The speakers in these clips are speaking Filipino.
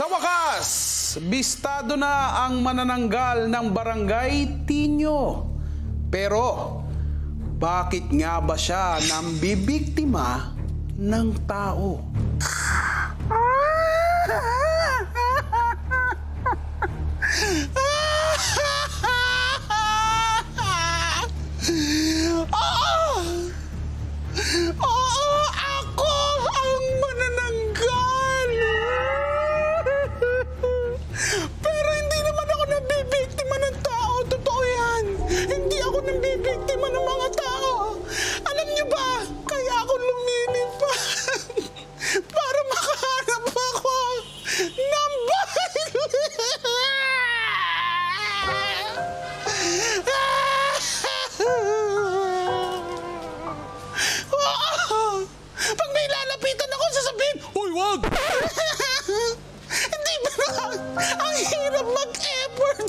Sa wakas, bistado na ang manananggal ng Barangay Tinyo. Pero, bakit nga ba siya nambibiktima ng tao?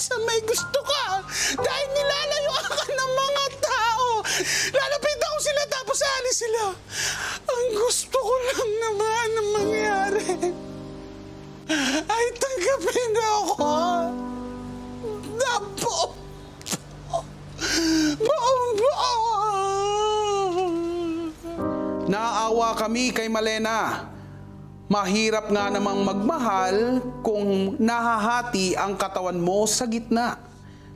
Sa may gusto ka dahil nilalayuan ka ng mga tao. Lalapitan ko sila tapos alis sila. Ang gusto ko lang naman ang mangyari ay tanggapin ako na buong buo. Naawa kami kay Malena. Mahirap nga namang magmahal kung nahahati ang katawan mo sa gitna.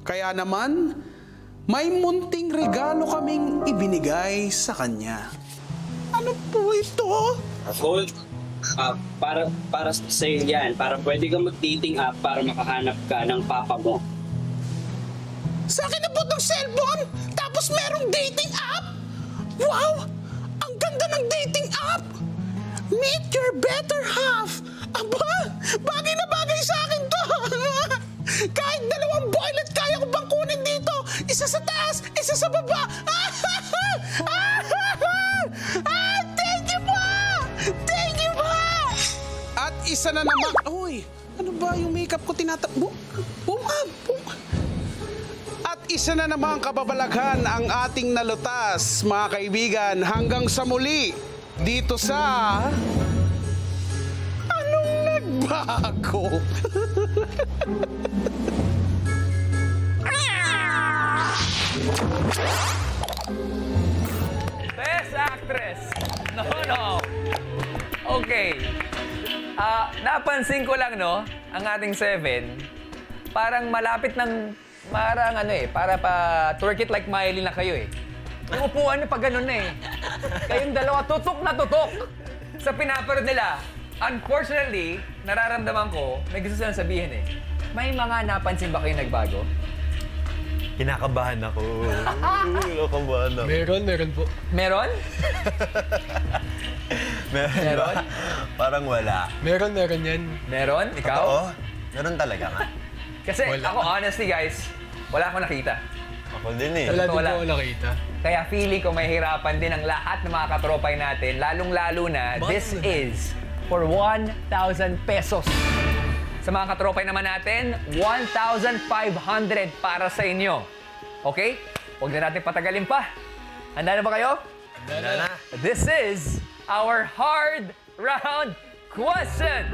Kaya naman, may munting regalo kaming ibinigay sa kanya. Ano po ito? Gold. Para sa iyo yan. Para pwede kang mag-dating app para makahanap ka ng papa mo. Sa akin na po itong cellphone? Tapos merong dating app? Wow! Ang ganda ng dating app! Meet your better half! Aba, bagay na bagay sa akin to! Kahit dalawang boylet kaya ko bang kunin dito! Isa sa taas, isa sa baba! Thank you po! Thank you po! At isa na naman... Uy, ano ba yung makeup ko tinatakbo? At isa na naman kababalaghan ang ating nalutas, mga kaibigan, hanggang sa muli! Dito sa... Anong nagbago? Best actress! No. Okay. Napansin ko lang, no? Ang ating 7, parang malapit ng... Parang ano eh, para pa... Twerk it like Miley na kayo eh. Yung upuan na pag ganun na eh. Kayong dalawa, tutok na tutok sa pinaparod nila. Unfortunately, nararamdaman ko, may gusto silang sabihin eh. May mga napansin ba kayong nagbago? Kinakabahan ako. Kinakabahan ako. Meron po. Meron? Meron? Parang wala. Meron yan. Meron? Ikaw? Oo. Meron talaga nga. Kasi wala. Ako, honestly guys, wala akong nakita. Ako din eh. Wala din ako nakita. Kaya feeling ko may hirapan din ang lahat ng mga katropay natin, lalong-lalo na, this is for 1,000 pesos. Sa mga katropay naman natin, 1,500 para sa inyo. Okay? Huwag na natin patagalin pa. Handa na ba kayo? Handa na. This is our hard round question.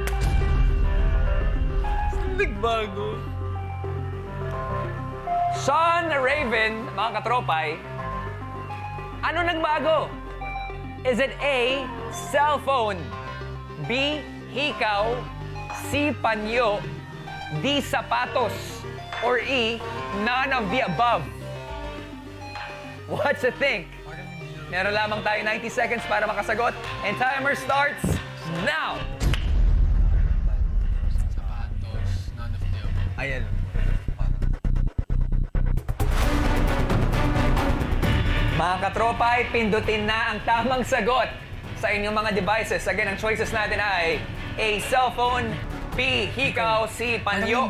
Nagbago. Sean, Raven, mga katropay, ano nagbago? Is it A, cellphone, B, hikaw, C, panyo, D, sapatos, or E, none of the above? What you think? Meron lamang tayo 90 seconds para makasagot, and timer starts now! Sapatos, none of the above. Ayan. Mga katropay, pindutin na ang tamang sagot sa inyong mga devices. Again, ang choices natin ay A, cellphone, B, hikaw, C, panyo,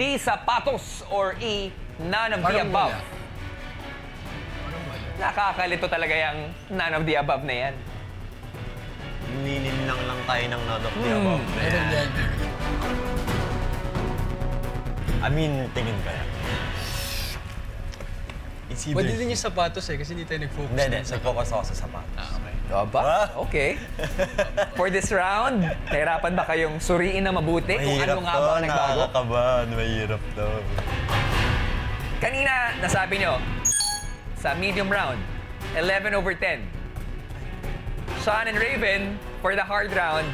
D, sapatos, or E, none of the above. Nakakalito talaga yung none of the above na yan. Nininang lang tayo ng none of the above na yan. I mean, tingin ka yan. Pwede din yung sapatos eh, kasi hindi tayo nag-focus. Hindi, nag-focus ako sa sapatos. Ah, okay. Aba, okay. For this round, nahirapan ba kayong suriin na mabuti? Mahirap kung ano nga ba ang nagbago? Nakakabahan, mahirap to. Kanina, nasabi nyo, sa medium round, 11 over 10. Sean and Raven, for the hard round,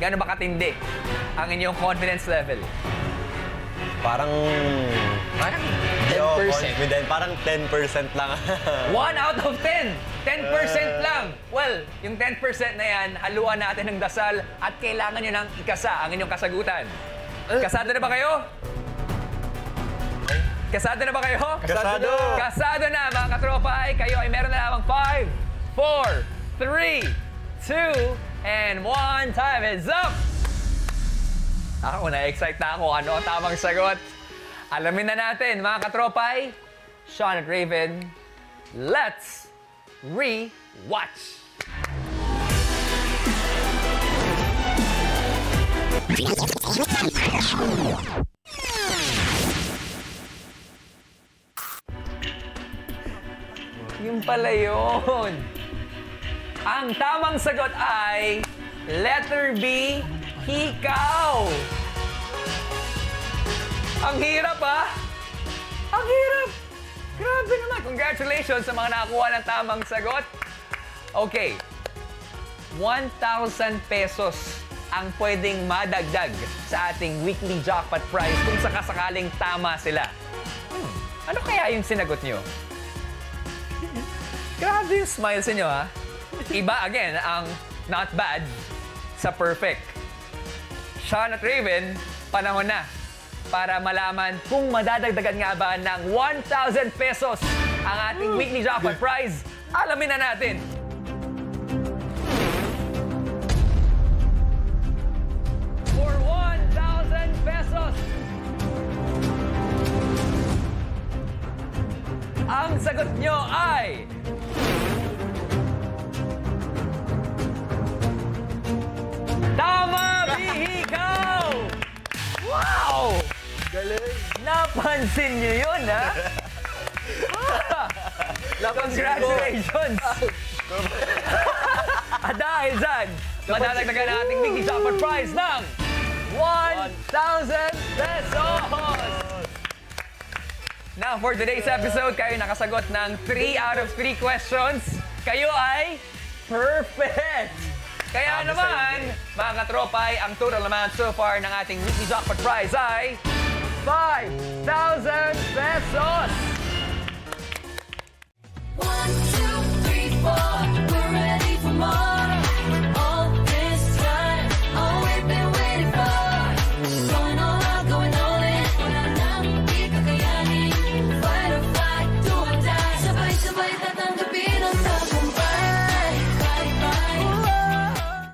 gano'n ba katindi ang inyong confidence level? Parang 10%. Parang 10% lang. 1 out of 10! 10% lang! Well, yung 10% na yan, haluan natin ng dasal at kailangan nyo ng ikasa ang inyong kasagutan. Kasado na ba kayo? Kasado na ba kayo? Kasado! Kasado na, mga katropa. Ay, kayo ay meron na lamang 5, 4, 3, 2, and 1. Time is up! Ako, na-excite na ako. Ano ang tamang sagot? Alamin na natin, mga katropay, Sean and Raven, let's re-watch! Yung pala yun. Ang tamang sagot ay letter B, hikaw! Ang hirap, ha? Ang hirap! Grabe naman! Congratulations sa mga nakakuha ng tamang sagot. Okay. 1,000 pesos ang pwedeng madagdag sa ating weekly jackpot prize kung sakasakaling tama sila. Ano kaya yung sinagot nyo? Grabe yung smiles nyo, ha? Iba, again, ang not bad sa perfect. Sean at Raven, panahon na para malaman kung madadagdagan nga ba ng 1,000 pesos ang ating weekly jackpot prize. Alamin na natin! For 1,000 pesos! Ang sagot nyo ay... Tama, Bihikaw! Wow! Galing. Napansin niyo yun, ha? Congratulations! At dahil dyan, madadagdagan na ating Mickey Jackpot Prize ng 1,000 pesos! Now, for today's episode, kayo nakasagot ng 3 out of 3 questions. Kayo ay perfect! Kaya naman, mga katropay, ang total amount so far ng ating weekly jackpot prize ay 5,000 pesos!